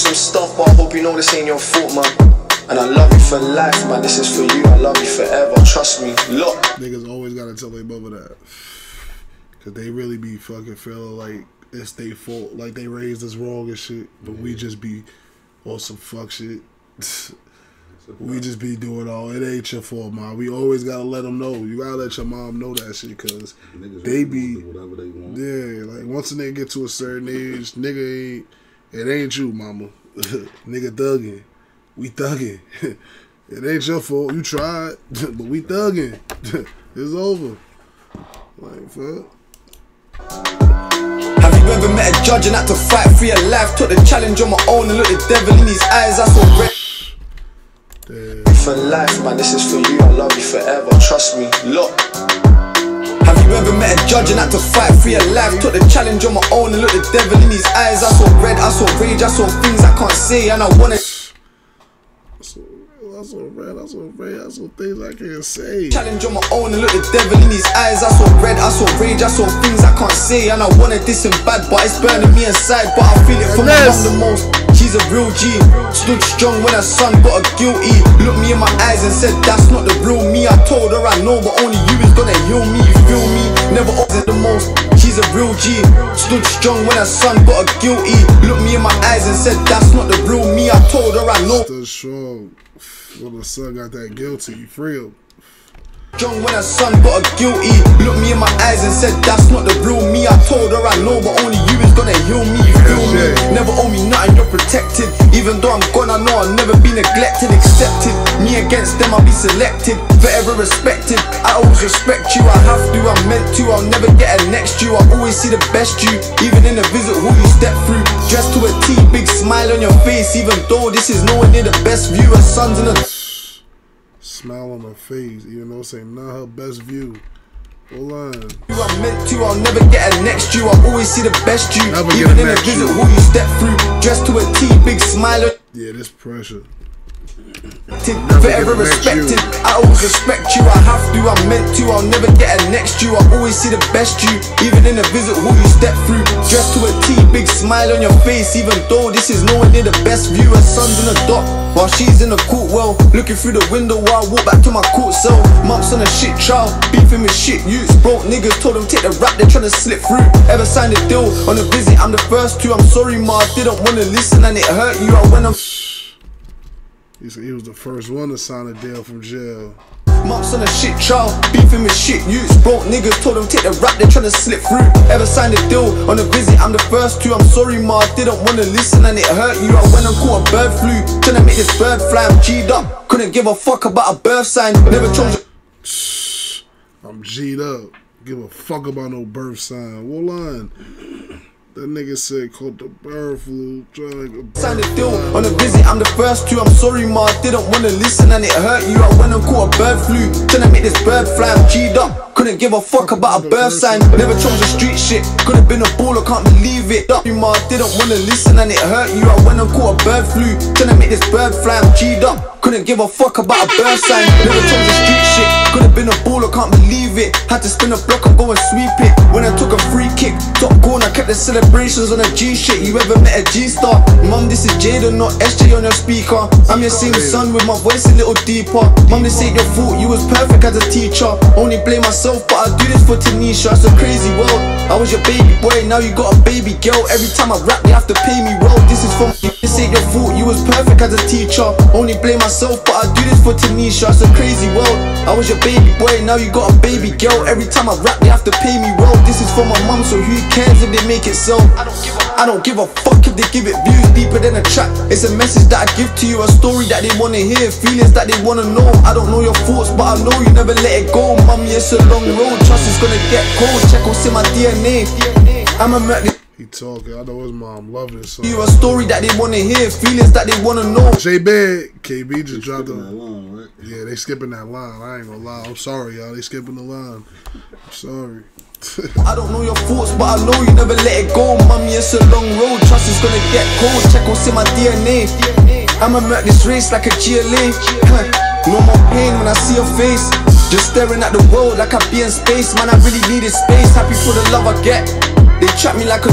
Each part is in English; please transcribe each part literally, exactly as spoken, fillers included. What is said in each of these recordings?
some stuff, but I hope you know this ain't your fault, man. And I love you for life, man. This is for you. I love you forever. Trust me. Look. Niggas always gotta tell their brother that. Cause they really be fucking feeling like it's their fault. Like they raised us wrong and shit. But yeah. we just be on some fuck shit. We just be doing all. It ain't your fault, man. We always gotta let them know. You gotta let your mom know that shit. Cause niggas they be. Whatever they want. Yeah. Like once a nigga get to a certain age, nigga ain't. It ain't you, mama. Nigga thugging. We thugging. It ain't your fault. You tried, but we thugging. It's over. Like, fuck. Have you ever met a judge and had to fight for your life? Took the challenge on my own and looked the devil in his eyes. I saw red. Damn. For life, man. This is for you. I love you forever. Trust me. Look. Have you ever met a judge and had to fight for your life? Took the challenge on my own and looked the devil in his eyes. I saw red. I saw rage. I saw things I can't say and I wanna. I saw red, I saw red, I saw things I can't say. Challenge on my own and look the devil in his eyes. I saw red, I saw rage, I saw things I can't say. And I wanted this and bad, but it's burning me inside. But I feel it from my mom the most. She's a real G. Stood strong when her son got her guilty. Looked me in my eyes and said, that's not the real me. I told her I know, but only you is gonna heal me, you feel me? Never opposite the most. She's a real G. Stood strong when her son got her guilty. Looked me in my eyes and said, that's not the real me. I told her I know. When her son got that guilty, you free him. John, when her son got her guilty, looked me in my eyes and said, that's not the real me. I told her I know, but only you is gonna heal me, you feel me? Never owe me nothing, you're protected. Even though I'm gone, I know I'll never be neglected, accepted. Me against them, I'll be selected. Forever respected, I always respect you. I have to, I'm meant to, I'll never get a next you. I always see the best you, even in a visit who you step through. Dressed to a T, big smile on your face, even though this is nowhere near the best view. Her son's in a smile on her face, even though it's not her best view. Hold on. You are meant to, I'll never get a next you. I always see the best you, never even in a visit who you step through. Dressed to a T, big smile on. Yeah, this pressure. Forever respected, I always respect you. I have to, I'm meant to, I'll never get a next you. I always see the best you, even in a visit who you step through. Dressed to a T, big smile on your face, even though this is nowhere near the best view. Her son's in the dock, while she's in the court well. Looking through the window while I walk back to my court cell. Mumps on a shit trial, beefing with shit youths. Broke niggas told them take the rap, they're trying to slip through. Ever signed a deal, on a visit I'm the first to. I'm sorry ma, I didn't wanna listen and it hurt you. I went on. He said he was the first one to sign a deal from jail. Mumps on a shit trial, beefing with shit youths. Broke niggas told them take the rap, they're trying to slip through. Ever signed a deal, on a visit I'm the first to. I'm sorry ma, I didn't wanna listen and it hurt you. I went and caught a bird flu, trying to make this bird fly. I'm G'd up, couldn't give a fuck about a birth sign. Never told you I'm G'd up, give a fuck about no birth sign. Hold on. That nigga said caught the bird flu, trying to sign a deal on a visit. I'm the first to. I'm sorry, ma, I didn't wanna listen and it hurt you. I went and caught a bird flu, trying to make this bird fly. I'm G'd up, couldn't give a fuck about a bird sign. Never chose the street shit, could've been a baller, can't believe it. Up, ma, I didn't wanna listen and it hurt you. I went and caught a bird flu, trying to make this bird fly. I'm G'd up, couldn't give a fuck about a bird sign. Never chose the street shit, could've been a baller, can't believe it. Had to spin a block and go and sweep it. When I took a free kick, top corner, kept the celebrity. Celebrations on a G shit, you ever met a G star? Mum, this is Jada, not S J on your speaker. I'm your same son with my voice a little deeper. Mum, this ain't your fault, you was perfect as a teacher. Only blame myself, but I do this for Tanisha. It's a crazy world, I was your baby boy, now you got a baby girl. Every time I rap, you have to pay me well. This is for me, this ain't your fault, you was perfect as a teacher. Only blame myself, but I do this for Tanisha. It's a crazy world, I was your baby boy, now you got a baby girl. Every time I rap, you have to pay me well. This is for my mum, so who cares if they make it so? I don't, give a, I don't give a fuck if they give it views deeper than a track. It's a message that I give to you, a story that they wanna hear, feelings that they wanna know. I don't know your thoughts, but I know you never let it go. Mummy, it's a long road, trust is gonna get cold. Check what's in my D N A. I'm a murder. He talking, I know his mom loving this song. You're a story that they wanna hear, feelings that they wanna know. J-Big, K B just dropped the line, right? Yeah, they skipping that line. I ain't gonna lie, I'm sorry, y'all. They skipping the line. I'm sorry. I don't know your thoughts, but I know you never let it go. Mummy, it's a long road, trust is gonna get cold. Check what's in my D N A. I'ma murk this race like a G L A. No more pain when I see your face. Just staring at the world like I be in space. Man, I really needed space, happy for the love I get. They trap me like a...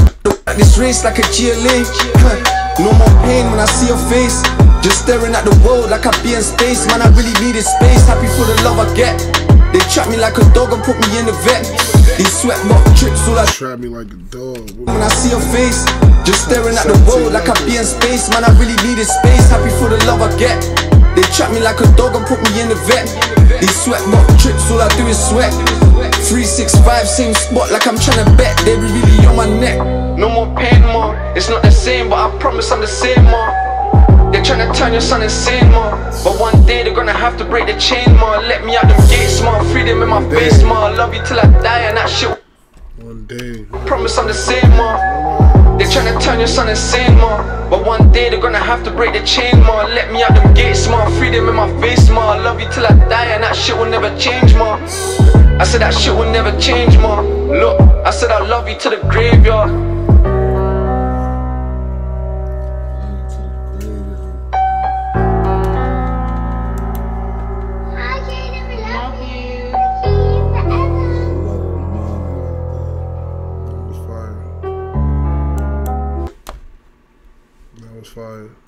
This race like a G L A. No more pain when I see your face. Just staring at the world like I be in space. Man, I really needed space, happy for the love I get. They trap me like a dog and put me in the vet. These sweat mock trips, all I trap me like a dog. When I see your face, just staring at the world like I be in space. Man, I really needed space, happy for the love I get. They trap me like a dog and put me in the vet. These sweat mock trips, all I do is sweat. Three six five, same spot like I'm tryna bet. They be really on my neck. No more pain, ma. It's not the same, but I promise I'm the same, ma. They're tryna turn your son insane, ma. But one day they're gonna have to break the chain, ma. Let me out them gates, ma. Freedom in my face, ma. Love you till I die and that shit. One day. I promise I'm the same, ma. They're tryna turn your son insane, ma. But one day they're gonna have to break the chain, ma. Let me out them gates, ma. Freedom in my face, ma. Love you till I die and that shit will never change, ma. I said that shit will never change, ma. Look, I said I love you to the graveyard. I can't even love you. That was fire. That was fire.